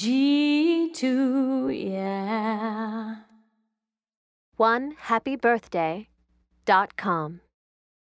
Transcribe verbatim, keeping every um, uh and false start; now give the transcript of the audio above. G two, yeah. one happy birthday dot com